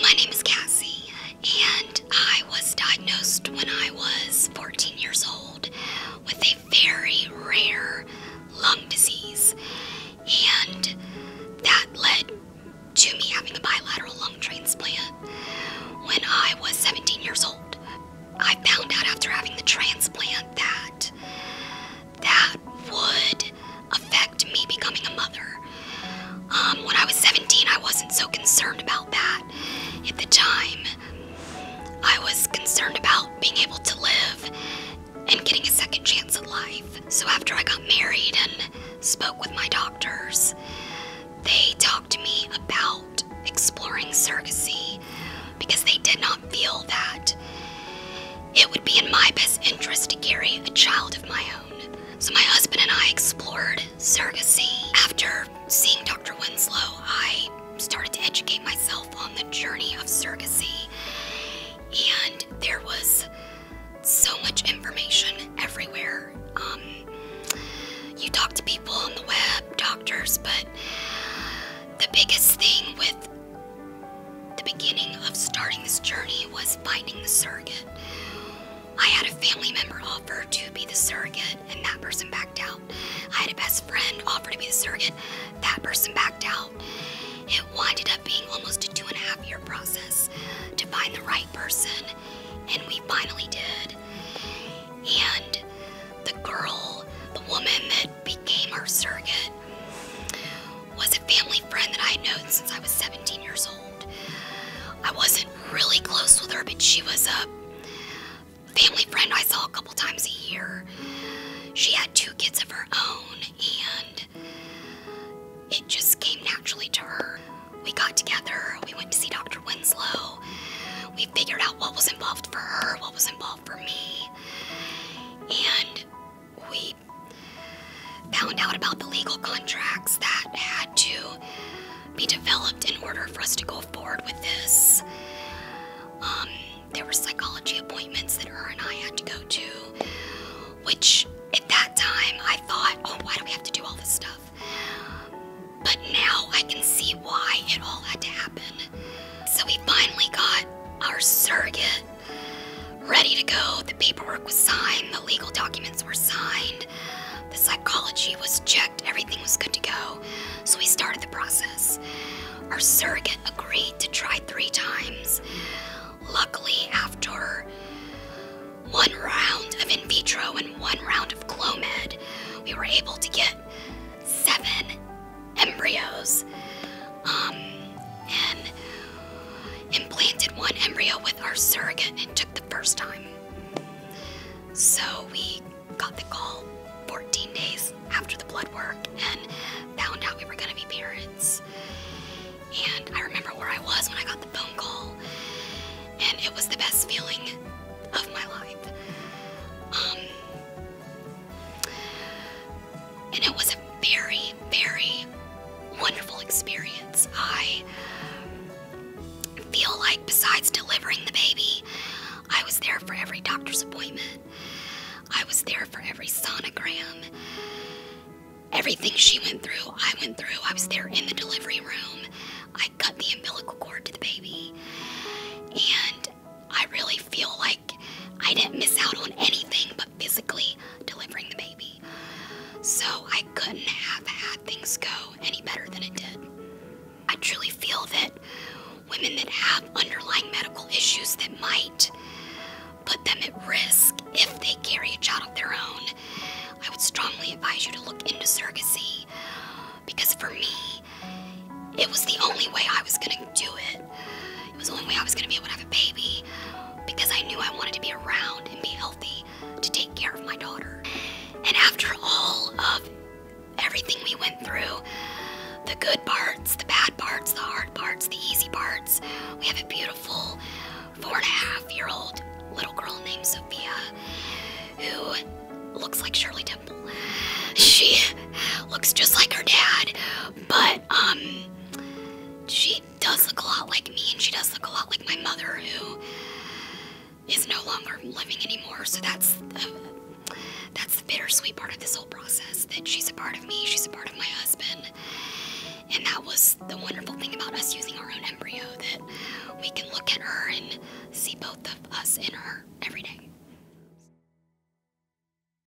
My name is Cassie, and I was diagnosed when I was 14 years old with a very rare lung disease, and that led to me having a bilateral lung transplant when I was 17 years old. I found out after having the transplant that that would affect me becoming a mother. When I was 17, I wasn't so concerned about that. At the time, I was concerned about being able to live and getting a second chance at life. So after I got married and spoke with my doctors, they talked to me about exploring surrogacy because they did not feel that it would be in my best interest to carry a child of my own. So my husband and I explored surrogacy. After seeing Dr. Winslow, I started to educate myself on the journey of surrogacy, and there was so much information everywhere. You talk to people on the web, doctors, but the biggest thing with the beginning of starting this journey was finding the surrogate. I had a family member offer to be the surrogate, and that person backed out. I had a best friend offer to be the surrogate, that person backed out. It winded up being almost a 2.5-year process to find the right person, and we finally did. And the woman that became our surrogate was a family friend that I had known since I was 17 years old. I wasn't really close with her, but she was a family friend I saw a couple times a year. She had 2 kids of her own, and it just came naturally to her. We got together, we went to see Dr. Winslow, we figured out what was involved for her, what was involved for me, and we found out about the legal contracts that had to be developed in order for us to go forward with this. There were psychology appointments that her and I had to go to, which at that time I thought, oh, why do we have to do all this stuff? But now I can see why it all had to happen. So we finally got our surrogate ready to go. The paperwork was signed, the legal documents were signed, the psychology was checked, everything was good to go. So we started the process. Our surrogate agreed to try 3 times. Luckily, after 1 round of in vitro and 1 round of Clomid, we were able to get 7 embryos, and implanted 1 embryo with our surrogate, and it took the first time. So we got the call 14 days after the blood work and found out we were gonna be parents. And I remember where I was when I got the phone call, and it was the best feeling of my life. And it was a very, very wonderful experience. I feel like besides delivering the baby, I was there for every doctor's appointment. I was there for every sonogram. Everything she went through. I was there in the delivery room. I cut the umbilical cord to the baby. And I really feel like I didn't miss out on anything but physically delivering the baby. So I couldn't have had things go any better than it did. I truly feel that women that have underlying medical issues that might put them at risk if they carry a child of their own, I would strongly advise you to look into surrogacy, because for me, it was the only way I was gonna do it. It was the only way I was gonna be able to have a baby, because I knew I wanted to be around and be healthy to take care of my daughter. And after all of everything we went through, the good parts, the bad parts, the hard parts, the easy parts, we have a beautiful 4.5-year-old little girl named Sophia, who looks like Shirley Temple. She looks just like her dad, but she does look a lot like me, and she does look a lot like my mother, who is no longer living anymore. So that's the bittersweet part of this whole process, that she's a part of me, she's a part of my husband. And that was the wonderful thing about us using our own embryo, that we both of us and her every day.